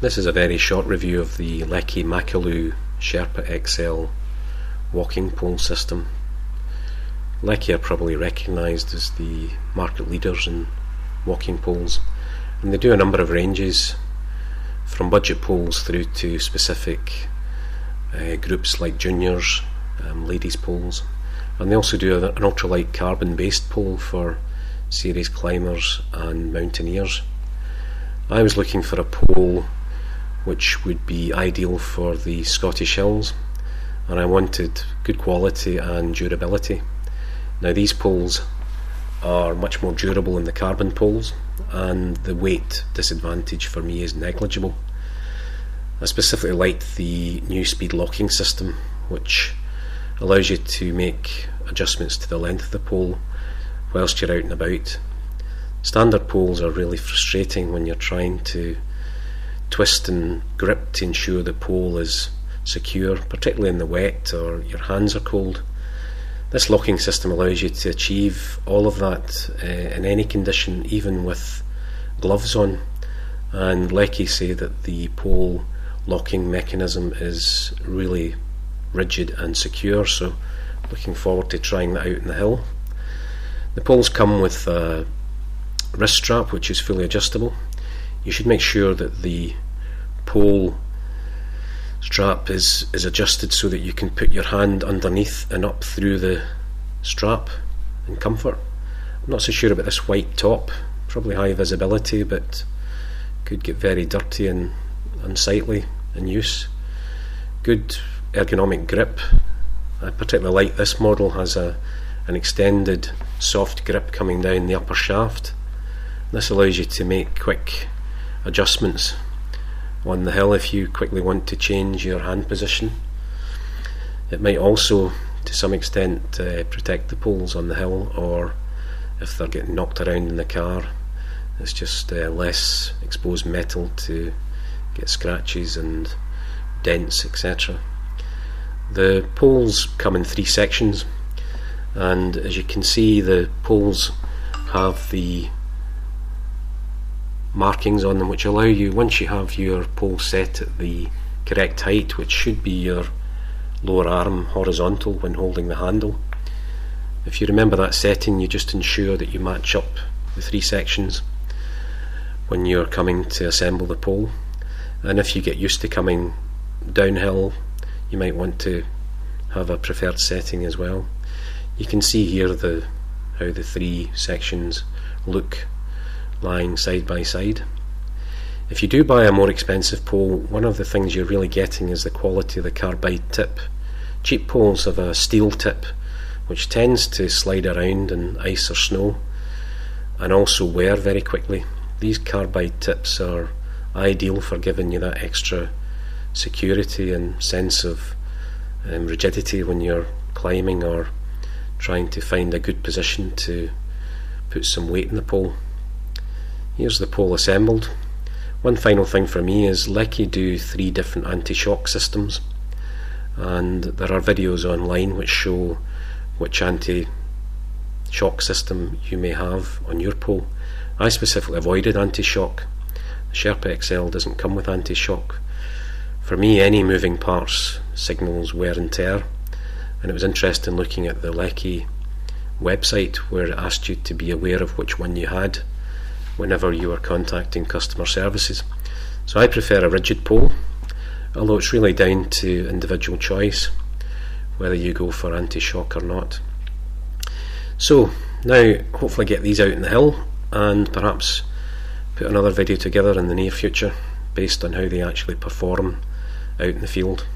This is a very short review of the Leki Makalu Sherpa XL walking pole system. Leki are probably recognised as the market leaders in walking poles, and they do a number of ranges from budget poles through to specific groups like juniors, ladies poles, and they also do an ultralight carbon based pole for serious climbers and mountaineers. I was looking for a pole which would be ideal for the Scottish hills, and I wanted good quality and durability. Now these poles are much more durable than the carbon poles, and the weight disadvantage for me is negligible. I specifically liked the new speed locking system, which allows you to make adjustments to the length of the pole whilst you're out and about. Standard poles are really frustrating when you're trying to twist and grip to ensure the pole is secure, particularly in the wet or your hands are cold. This locking system allows you to achieve all of that in any condition, even with gloves on, and Leki say that the pole locking mechanism is really rigid and secure, so looking forward to trying that out in the hill. The poles come with a wrist strap which is fully adjustable. You should make sure that the pole strap is adjusted so that you can put your hand underneath and up through the strap in comfort. I'm not so sure about this white top, probably high visibility, but could get very dirty and unsightly in use. Good ergonomic grip. I particularly like this model, has an extended soft grip coming down the upper shaft. This allows you to make quick adjustments on the hill if you quickly want to change your hand position. It might also to some extent protect the poles on the hill, or if they're getting knocked around in the car, it's just less exposed metal to get scratches and dents, etc. The poles come in three sections, and as you can see the poles have the markings on them which allow you, once you have your pole set at the correct height, which should be your lower arm horizontal when holding the handle, if you remember that setting, you just ensure that you match up the three sections when you're coming to assemble the pole. And if you get used to coming downhill, you might want to have a preferred setting as well. You can see here how the three sections look lying side by side. If you do buy a more expensive pole, one of the things you're really getting is the quality of the carbide tip. Cheap poles have a steel tip which tends to slide around in ice or snow and also wear very quickly. These carbide tips are ideal for giving you that extra security and sense of rigidity when you're climbing or trying to find a good position to put some weight in the pole. Here's the pole assembled. One final thing for me is Leki do three different anti-shock systems, and there are videos online which show which anti-shock system you may have on your pole. I specifically avoided anti-shock. The Sherpa XL doesn't come with anti-shock. For me, any moving parts signals wear and tear, and it was interesting looking at the Leki website where it asked you to be aware of which one you had whenever you are contacting customer services. So I prefer a rigid pole, although it's really down to individual choice whether you go for anti-shock or not. So now hopefully get these out in the hill and perhaps put another video together in the near future based on how they actually perform out in the field.